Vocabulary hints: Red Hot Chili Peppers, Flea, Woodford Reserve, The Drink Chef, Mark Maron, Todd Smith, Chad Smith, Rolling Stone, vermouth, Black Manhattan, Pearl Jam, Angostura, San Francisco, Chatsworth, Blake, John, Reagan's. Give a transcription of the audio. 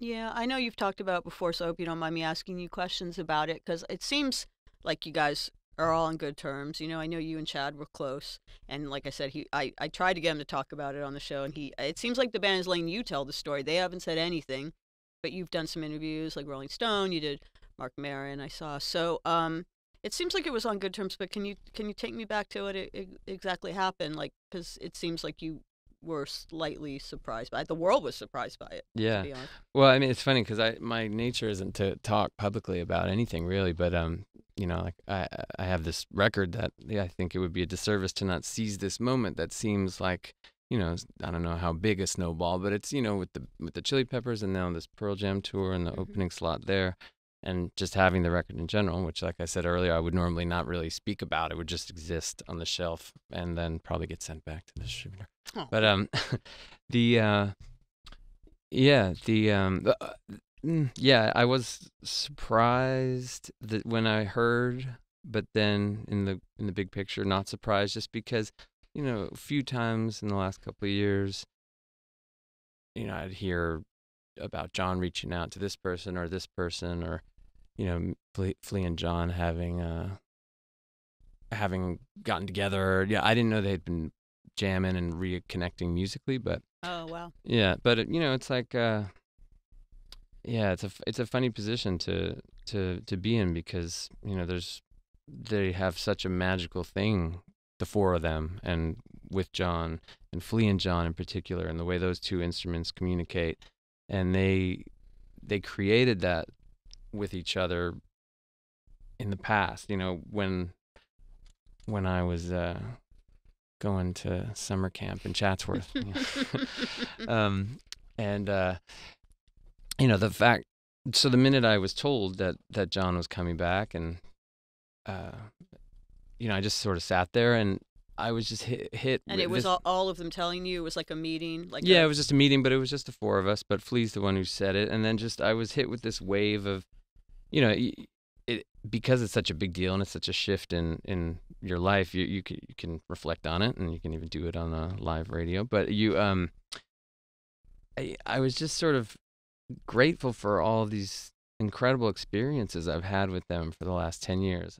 Yeah, I know you've talked about it before, so I hope you don't mind me asking you questions about it, because it seems like you guys are all on good terms. You know, I know you and Chad were close, and like I said, I tried to get him to talk about it on the show, and it seems like the band is letting you tell the story. They haven't said anything, but you've done some interviews, like Rolling Stone, you did Mark Maron, I saw. So it seems like it was on good terms, but can you take me back to what it exactly happened? Like, because it seems like you were slightly surprised by it. The world was surprised by it. Yeah. To be honest. Well, I mean, it's funny because my nature isn't to talk publicly about anything really, but you know, like I have this record that I think it would be a disservice to not seize this moment that seems like, you know, I don't know how big a snowball, but it's, you know, with the Chili Peppers and now this Pearl Jam tour and the opening slot there, and just having the record in general, which, like I said earlier, I would normally not really speak about. It would just exist on the shelf and then probably get sent back to the distributor. Oh. But I was surprised that when I heard, but then in the big picture, not surprised, just because, you know, a few times in the last couple of years, you know, I'd hear about John reaching out to this person, or, you know, Flea and John having gotten together. Yeah, I didn't know they had been jamming and reconnecting musically, but oh wow, yeah. But it, you know, it's like, yeah, it's a funny position to be in, because, you know, they have such a magical thing, the four of them, and with John and Flea and John in particular, and the way those two instruments communicate. And they created that with each other in the past. You know, when I was going to summer camp in Chatsworth, you know. You know, the fact. So the minute I was told that John was coming back, and you know, I just sort of sat there and I was just hit. And it was all of them telling you? It was like a meeting? Like, yeah, it was just a meeting, but it was just the four of us, but Flea's the one who said it. And then just, I was hit with this wave of, you know, because it's such a big deal and it's such a shift in your life, you can reflect on it, and you can even do it on a live radio. But you, I was just sort of grateful for all of these incredible experiences I've had with them for the last 10 years.